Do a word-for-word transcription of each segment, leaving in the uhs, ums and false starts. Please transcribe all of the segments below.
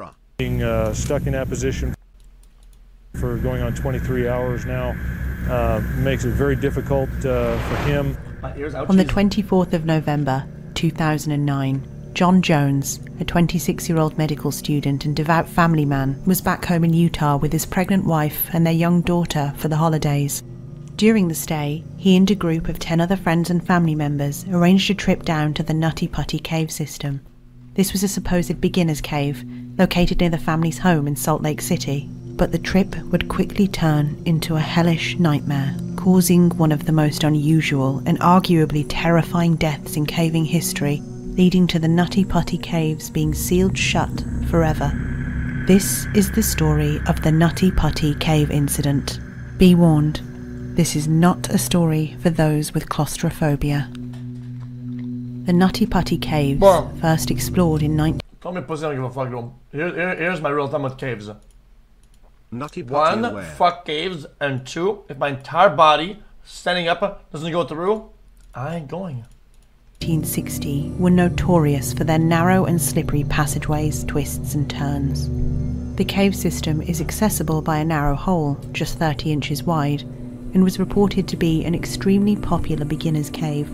from. Being uh, stuck in that position for going on twenty-three hours now uh, makes it very difficult uh, for him. On the twenty-fourth of November two thousand nine, John Jones, a twenty-six-year-old medical student and devout family man, was back home in Utah with his pregnant wife and their young daughter for the holidays. During the stay, he and a group of ten other friends and family members arranged a trip down to the Nutty Putty Cave system. This was a supposed beginner's cave, located near the family's home in Salt Lake City. But the trip would quickly turn into a hellish nightmare, causing one of the most unusual and arguably terrifying deaths in caving history, leading to the Nutty Putty Caves being sealed shut forever. This is the story of the Nutty Putty Cave incident. Be warned, this is not a story for those with claustrophobia. The Nutty Putty Caves, well, first explored in nineteen... Tell me, pussy, I don't give a fuck, room. Here, here, here's my real time with caves. Nutty Putty One, aware. fuck caves, and two, if my entire body, standing up, doesn't go through, I ain't going. nineteen sixty were notorious for their narrow and slippery passageways, twists and turns. The cave system is accessible by a narrow hole, just thirty inches wide, and was reported to be an extremely popular beginner's cave,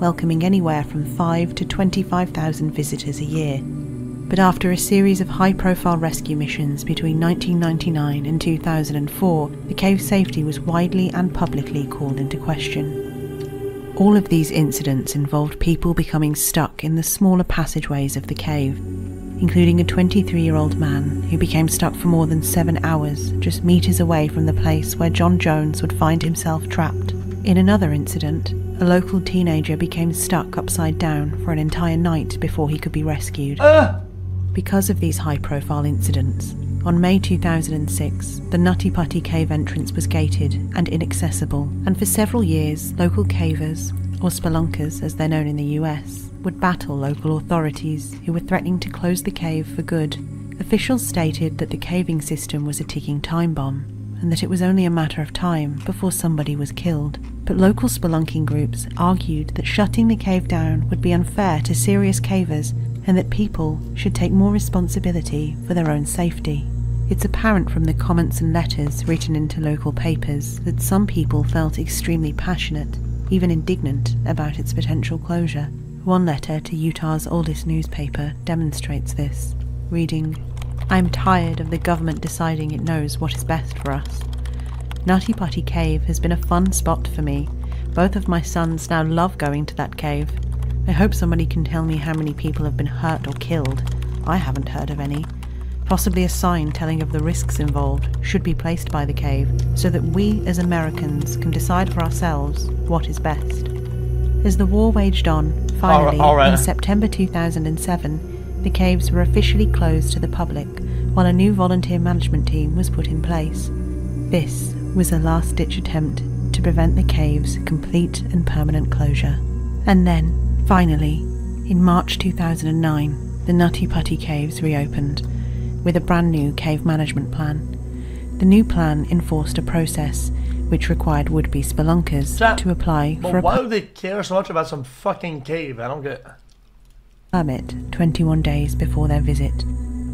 welcoming anywhere from five to twenty-five thousand visitors a year. But after a series of high-profile rescue missions between nineteen ninety-nine and two thousand four, the cave's safety was widely and publicly called into question. All of these incidents involved people becoming stuck in the smaller passageways of the cave, including a twenty-three-year-old man who became stuck for more than seven hours, just meters away from the place where John Jones would find himself trapped. In another incident, a local teenager became stuck upside down for an entire night before he could be rescued. Uh! Because of these high-profile incidents, on May two thousand six, the Nutty Putty Cave entrance was gated and inaccessible, and for several years, local cavers, or spelunkers as they're known in the U S, would battle local authorities who were threatening to close the cave for good. Officials stated that the caving system was a ticking time bomb, and that it was only a matter of time before somebody was killed. But local spelunking groups argued that shutting the cave down would be unfair to serious cavers and that people should take more responsibility for their own safety. It's apparent from the comments and letters written into local papers that some people felt extremely passionate, even indignant, about its potential closure. One letter to Utah's oldest newspaper demonstrates this, reading, "I'm tired of the government deciding it knows what is best for us. Nutty Putty Cave has been a fun spot for me. Both of my sons now love going to that cave. I hope somebody can tell me how many people have been hurt or killed. I haven't heard of any. Possibly a sign telling of the risks involved should be placed by the cave so that we as Americans can decide for ourselves what is best." As the war waged on, finally, all right, all right. in September two thousand seven, the caves were officially closed to the public, while a new volunteer management team was put in place. This was a last-ditch attempt to prevent the cave's complete and permanent closure. And then, finally, in March two thousand nine, the Nutty Putty Caves reopened, with a brand new cave management plan. The new plan enforced a process which required would-be spelunkers that, to apply but for a... Why do they care so much about some fucking cave? I don't get it. Permit twenty-one days before their visit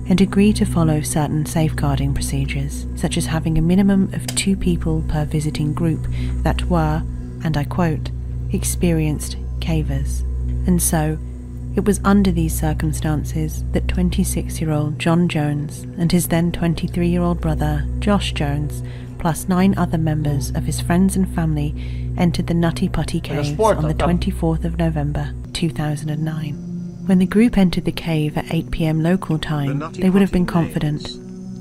and agree to follow certain safeguarding procedures, such as having a minimum of two people per visiting group that were, and I quote, experienced cavers. And so, it was under these circumstances that twenty-six-year-old John Jones and his then twenty-three-year-old brother, Josh Jones, plus nine other members of his friends and family entered the Nutty Putty Caves on the twenty-fourth of November two thousand nine. When the group entered the cave at eight p m local time, they would have been confident.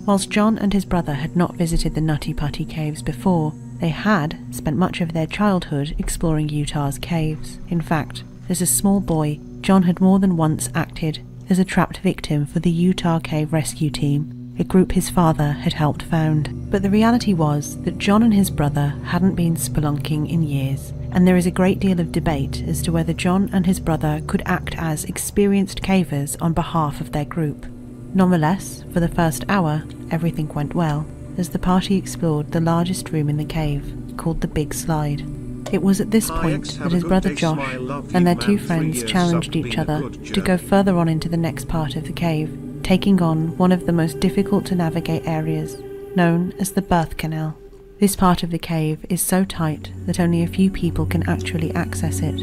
Whilst John and his brother had not visited the Nutty Putty Caves before, they had spent much of their childhood exploring Utah's caves. In fact, as a small boy, John had more than once acted as a trapped victim for the Utah Cave Rescue Team, a group his father had helped found. But the reality was that John and his brother hadn't been spelunking in years, and there is a great deal of debate as to whether John and his brother could act as experienced cavers on behalf of their group. Nonetheless, for the first hour, everything went well, as the party explored the largest room in the cave, called the Big Slide. It was at this point that his brother Josh and their two friends challenged each other to go further on into the next part of the cave, taking on one of the most difficult to navigate areas, known as the Birth Canal. This part of the cave is so tight that only a few people can actually access it.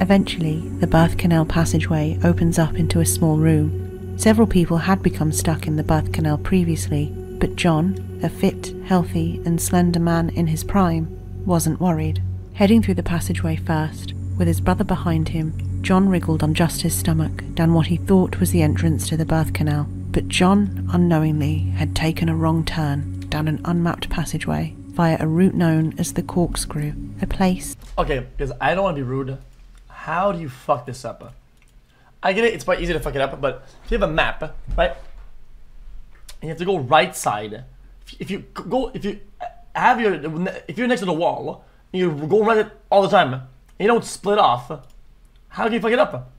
Eventually, the Birth Canal passageway opens up into a small room. Several people had become stuck in the Birth Canal previously, but John, a fit, healthy, and slender man in his prime, wasn't worried. Heading through the passageway first, with his brother behind him, John wriggled on just his stomach down what he thought was the entrance to the Birth Canal, but John, unknowingly, had taken a wrong turn down an unmapped passageway via a route known as the Corkscrew, a place... Okay, because I don't want to be rude, how do you fuck this up? I get it, it's quite easy to fuck it up, but if you have a map, right, and you have to go right side, if you go, if you have your, if you're next to the wall, and you go right it all the time, and you don't split off, how do you fuck it up?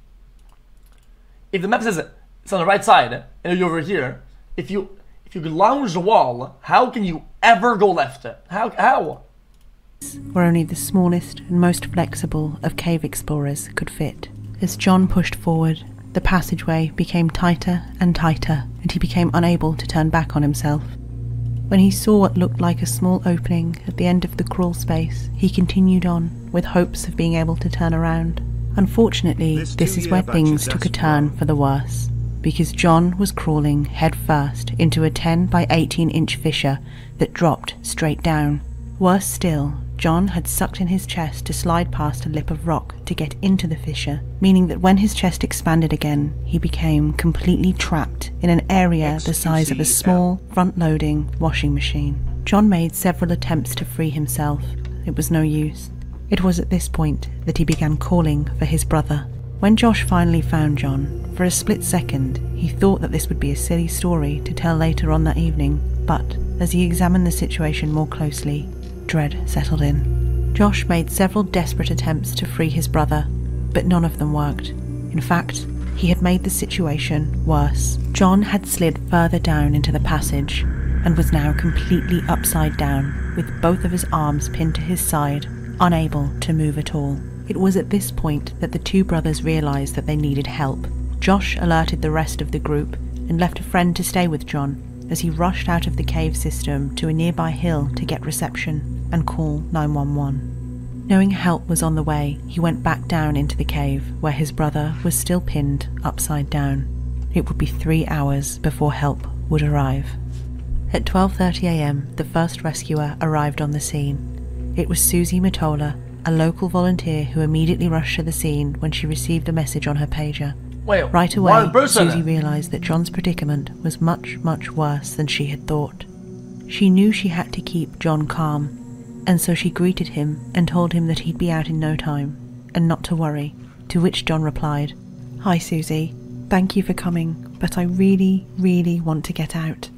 If the map says it's on the right side, and you're over here, if you... If you lounge the wall, how can you ever go left? How? How? Where only the smallest and most flexible of cave explorers could fit. As John pushed forward, the passageway became tighter and tighter, and he became unable to turn back on himself. When he saw what looked like a small opening at the end of the crawl space, he continued on, with hopes of being able to turn around. Unfortunately, this, this is where things took a turn for the worse, because John was crawling headfirst into a ten by eighteen inch fissure that dropped straight down. Worse still, John had sucked in his chest to slide past a lip of rock to get into the fissure, meaning that when his chest expanded again, he became completely trapped in an area the size of a small, front-loading washing machine. John made several attempts to free himself. It was no use. It was at this point that he began calling for his brother. When Josh finally found John, for a split second, he thought that this would be a silly story to tell later on that evening, but as he examined the situation more closely, dread settled in. Josh made several desperate attempts to free his brother, but none of them worked. In fact, he had made the situation worse. John had slid further down into the passage, and was now completely upside down, with both of his arms pinned to his side, unable to move at all. It was at this point that the two brothers realized that they needed help. Josh alerted the rest of the group and left a friend to stay with John as he rushed out of the cave system to a nearby hill to get reception and call nine one one. Knowing help was on the way, he went back down into the cave where his brother was still pinned upside down. It would be three hours before help would arrive. At twelve thirty a m, the first rescuer arrived on the scene. It was Susie Mottola, a local volunteer who immediately rushed to the scene when she received a message on her pager. Wait, right away, Susie realised that John's predicament was much, much worse than she had thought. She knew she had to keep John calm, and so she greeted him and told him that he'd be out in no time, and not to worry, to which John replied, "Hi Susie, thank you for coming, but I really, really want to get out."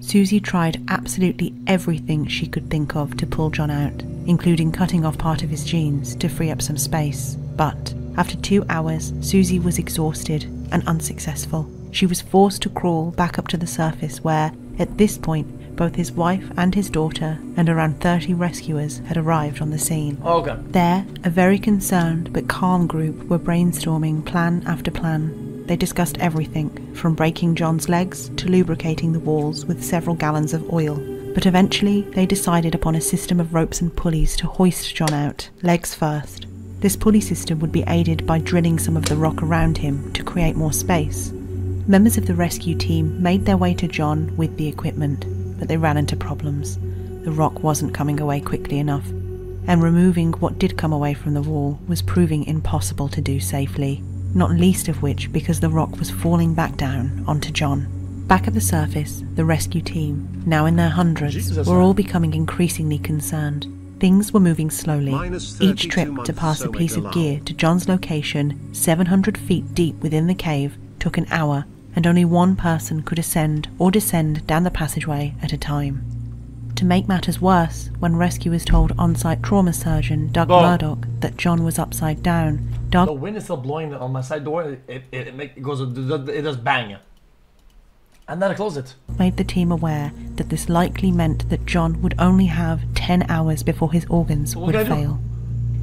Susie tried absolutely everything she could think of to pull John out, including cutting off part of his jeans to free up some space, but after two hours, Susie was exhausted and unsuccessful. She was forced to crawl back up to the surface where, at this point, both his wife and his daughter and around thirty rescuers had arrived on the scene. Okay. There, a very concerned but calm group were brainstorming plan after plan. They discussed everything, from breaking John's legs to lubricating the walls with several gallons of oil. But eventually, they decided upon a system of ropes and pulleys to hoist John out, legs first. This pulley system would be aided by drilling some of the rock around him to create more space. Members of the rescue team made their way to John with the equipment, but they ran into problems. The rock wasn't coming away quickly enough, and removing what did come away from the wall was proving impossible to do safely, not least of which because the rock was falling back down onto John. Back at the surface, the rescue team, now in their hundreds, Jesus, were all becoming increasingly concerned. Things were moving slowly, each trip to pass a piece of gear to John's location, seven hundred feet deep within the cave, took an hour, and only one person could ascend or descend down the passageway at a time. To make matters worse, when rescuers told on-site trauma surgeon Doug oh. Murdoch that John was upside down, Doug... The wind is still blowing on my side door, it, it, it, make, it goes, it does bang. And then I close it. ...made the team aware that this likely meant that John would only have ten hours before his organs what would fail.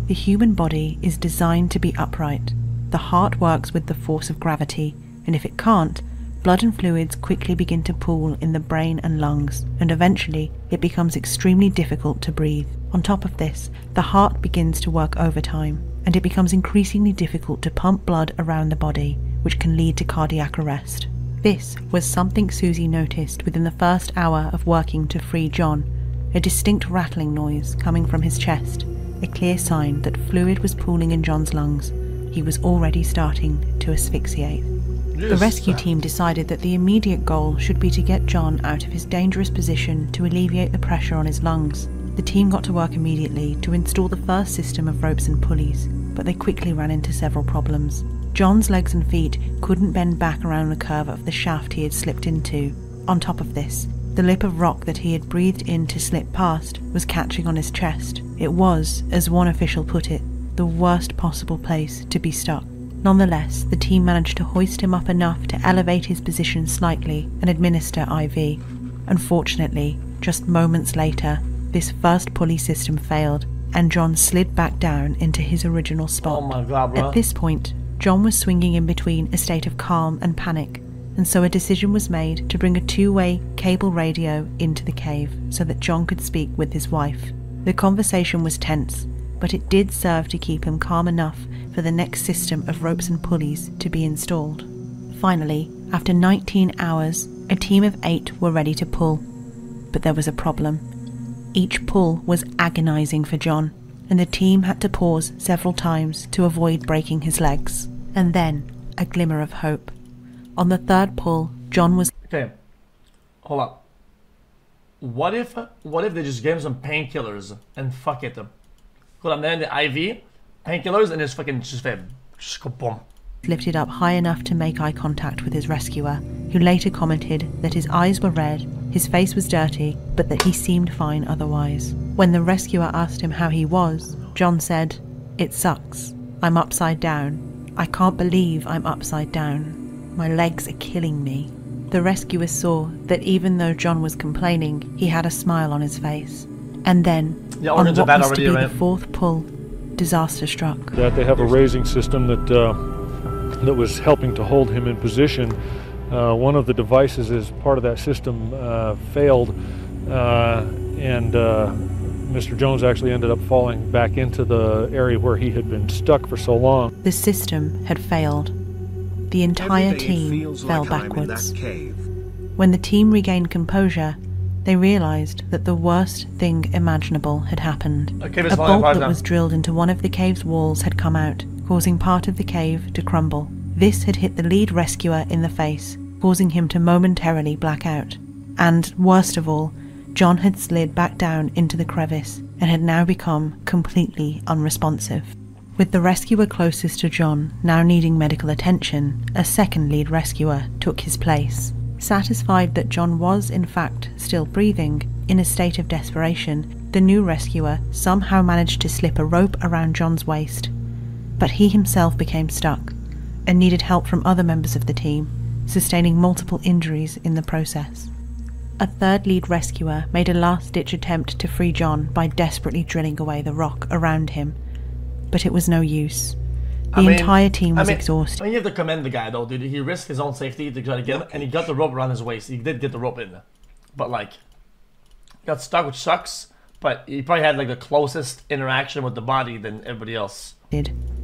The human body is designed to be upright. The heart works with the force of gravity, and if it can't, blood and fluids quickly begin to pool in the brain and lungs, and eventually it becomes extremely difficult to breathe. On top of this, the heart begins to work overtime, and it becomes increasingly difficult to pump blood around the body, which can lead to cardiac arrest. This was something Susie noticed within the first hour of working to free John, a distinct rattling noise coming from his chest, a clear sign that fluid was pooling in John's lungs. He was already starting to asphyxiate. Yes. The rescue team decided that the immediate goal should be to get John out of his dangerous position to alleviate the pressure on his lungs. The team got to work immediately to install the first system of ropes and pulleys, but they quickly ran into several problems. John's legs and feet couldn't bend back around the curve of the shaft he had slipped into. On top of this, the lip of rock that he had breathed in to slip past was catching on his chest. It was, as one official put it, the worst possible place to be stuck. Nonetheless, the team managed to hoist him up enough to elevate his position slightly and administer I V. Unfortunately, just moments later, this first pulley system failed, and John slid back down into his original spot. Oh my God, bro. At this point, John was swinging in between a state of calm and panic, and so a decision was made to bring a two-way cable radio into the cave so that John could speak with his wife. The conversation was tense, but it did serve to keep him calm enough for the next system of ropes and pulleys to be installed. Finally, after nineteen hours, a team of eight were ready to pull, but there was a problem. Each pull was agonizing for John, and the team had to pause several times to avoid breaking his legs. And then, a glimmer of hope. On the third pull, John was... Okay, hold up. What if, what if they just gave him some painkillers and fuck it? Hold on, then the I V, painkillers, and his fucking just just go boom. Lifted up high enough to make eye contact with his rescuer, who later commented that his eyes were red, his face was dirty, but that he seemed fine otherwise. When the rescuer asked him how he was, John said, "It sucks. I'm upside down. I can't believe I'm upside down. My legs are killing me." The rescuer saw that even though John was complaining, he had a smile on his face. And then, yeah, on what bad used to be right? the fourth pull, disaster struck. That they have a raising system that uh, that was helping to hold him in position. Uh, one of the devices as part of that system uh, failed, uh, and uh, Mister Jones actually ended up falling back into the area where he had been stuck for so long. The system had failed. The entire team fell backwards. When the team regained composure, they realized that the worst thing imaginable had happened. A, a bolt that was drilled into one of the cave's walls had come out, causing part of the cave to crumble. This had hit the lead rescuer in the face, causing him to momentarily black out. And, worst of all, John had slid back down into the crevice and had now become completely unresponsive. With the rescuer closest to John now needing medical attention, a second lead rescuer took his place. Satisfied that John was, in fact, still breathing, in a state of desperation, the new rescuer somehow managed to slip a rope around John's waist. But he himself became stuck, and needed help from other members of the team, sustaining multiple injuries in the process. A third lead rescuer made a last-ditch attempt to free John by desperately drilling away the rock around him, but it was no use. The I mean, entire team was I mean, exhausted. I mean, you have to commend the guy, though, dude. He risked his own safety to try to get him, and he got the rope around his waist. He did get the rope in. But, like, got stuck, which sucks. But he probably had, like, the closest interaction with the body than everybody else.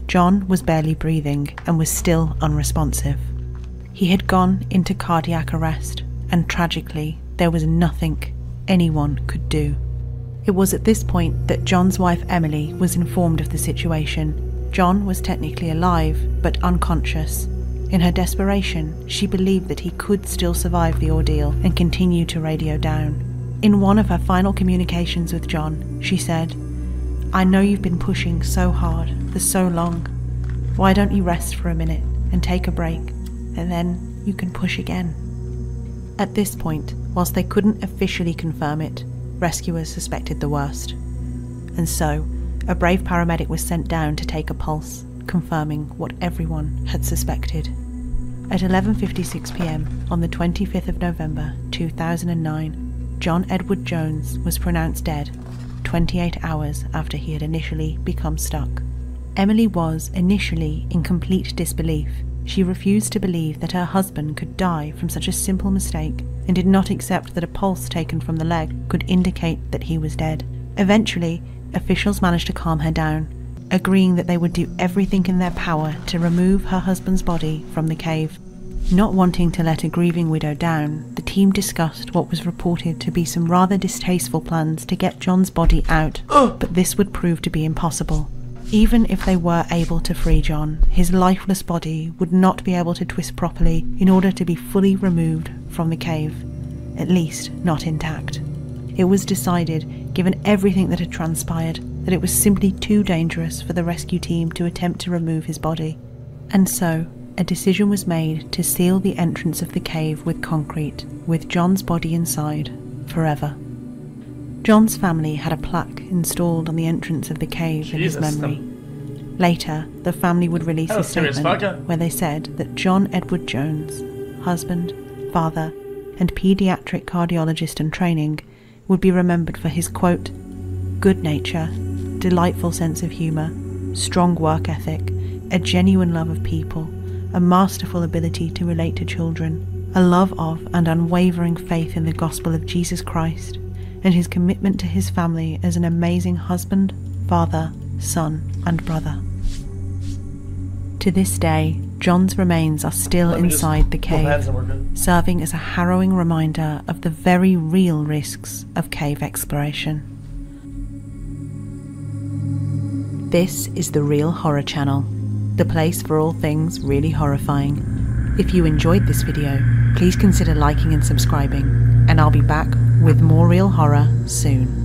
John was barely breathing and was still unresponsive. He had gone into cardiac arrest, and tragically, there was nothing anyone could do. It was at this point that John's wife, Emily, was informed of the situation. John was technically alive, but unconscious. In her desperation, she believed that he could still survive the ordeal and continue to radio down. In one of her final communications with John, she said, "I know you've been pushing so hard for so long. Why don't you rest for a minute and take a break, and then you can push again?" At this point, whilst they couldn't officially confirm it, rescuers suspected the worst. And so, a brave paramedic was sent down to take a pulse, confirming what everyone had suspected. At eleven fifty-six p m on the twenty-fifth of November two thousand nine, John Edward Jones was pronounced dead, twenty-eight hours after he had initially become stuck. Emily was initially in complete disbelief. She refused to believe that her husband could die from such a simple mistake and did not accept that a pulse taken from the leg could indicate that he was dead. Eventually, officials managed to calm her down, agreeing that they would do everything in their power to remove her husband's body from the cave. Not wanting to let a grieving widow down, the team discussed what was reported to be some rather distasteful plans to get John's body out, but this would prove to be impossible. Even if they were able to free John, his lifeless body would not be able to twist properly in order to be fully removed from the cave, at least not intact. It was decided, given everything that had transpired, that it was simply too dangerous for the rescue team to attempt to remove his body. And so, a decision was made to seal the entrance of the cave with concrete, with John's body inside, forever. John's family had a plaque installed on the entrance of the cave Jesus in his memory. Them. Later, the family would release a statement where they said that John Edward Jones, husband, father, and paediatric cardiologist in training, would be remembered for his, quote, good nature, delightful sense of humour, strong work ethic, a genuine love of people, a masterful ability to relate to children, a love of and unwavering faith in the gospel of Jesus Christ, and his commitment to his family as an amazing husband, father, son, and brother. To this day, John's remains are still inside the cave, serving as a harrowing reminder of the very real risks of cave exploration. This is The Real Horror Channel, the place for all things really horrifying. If you enjoyed this video, please consider liking and subscribing, and I'll be back with more real horror soon.